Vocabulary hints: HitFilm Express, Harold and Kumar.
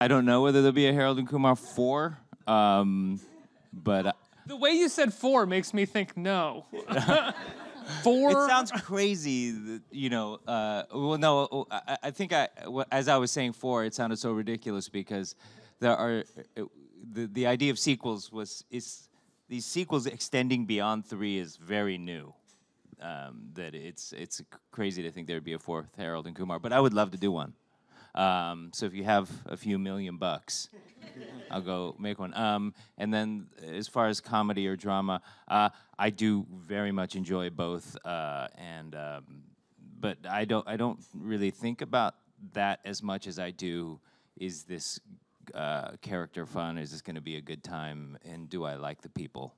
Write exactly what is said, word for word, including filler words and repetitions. I don't know whether there'll be a Harold and Kumar four, um, but... Uh, the way you said four makes me think no. Four? It sounds crazy, that, you know. Uh, well, no, I, I think I, as I was saying four, it sounded so ridiculous because there are... It, the, the idea of sequels was... Is, these sequels extending beyond three is very new. Um, that it's, it's crazy to think there would be a fourth Harold and Kumar, but I would love to do one. Um, so if you have a few million bucks, I'll go make one. Um, and then as far as comedy or drama, uh, I do very much enjoy both. Uh, and um, but I don't I don't really think about that as much as I do. Is this uh, character fun? Is this going to be a good time? And do I like the people?